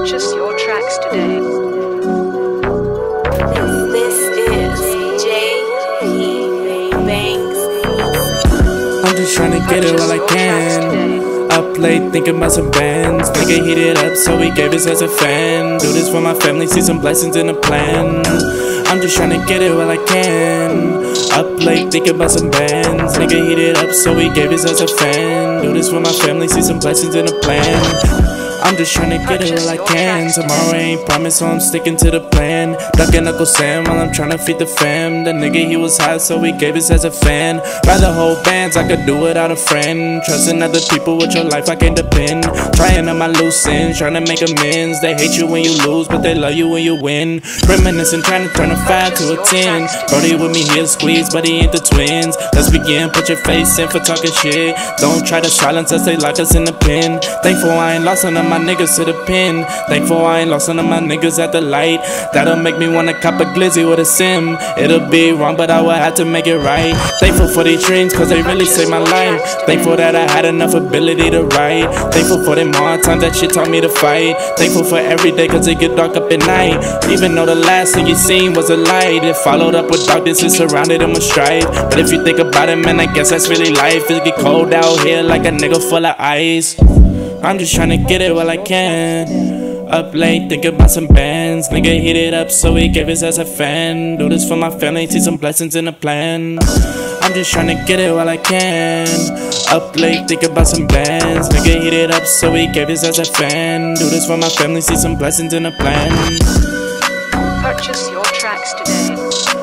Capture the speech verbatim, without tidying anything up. purchase your tracks today. This is J P Banks. I'm just trying to get it while I can. Up late thinking about some bands. Nigga heated up so we gave this as a fan. Do this for my family, see some blessings in the plan. I'm just trying to get it while I can. Up late thinking about some bands. Nigga heated up so we gave this as a fan. Do this for my family, see some blessings in the plan. I'm just tryna get it while I can. Tomorrow ain't promised, so I'm sticking to the plan. Ducking Uncle Sam while I'm tryna feed the fam. The nigga he was hot, so we gave his as a fan. Rather hold bands, I could do without a friend. Trusting other people with your life, I can't depend. Trying on my loose ends, tryna make amends. They hate you when you lose, but they love you when you win. Reminiscing, tryna turn a five to a ten. Brody with me, he'll squeeze, but he ain't the twins. Let's begin, put your face in for talking shit. Don't try to silence us, they lock us in the pen. Thankful I ain't lost on them. My niggas to the pen. Thankful I ain't lost none of my niggas at the light. That'll make me wanna cop a glizzy with a sim. It'll be wrong, but I will have to make it right. Thankful for these dreams, cause they really saved my life. Thankful that I had enough ability to write. Thankful for them hard times, that shit taught me to fight. Thankful for every day, cause it get dark up at night. Even though the last thing you seen was a light, it followed up with darkness, it surrounded him with strife. But if you think about it, man, I guess that's really life. It get cold out here like a nigga full of ice. I'm just tryna get it while I can. Up late, thinking about some bands. Nigga heat it up, so we gave his ass a fan. Do this for my family, see some blessings in the plan. I'm just tryna get it while I can. Up late, thinking about some bands. Nigga heat it up, so we gave his ass a fan. Do this for my family, see some blessings in the plan. Purchase your tracks today.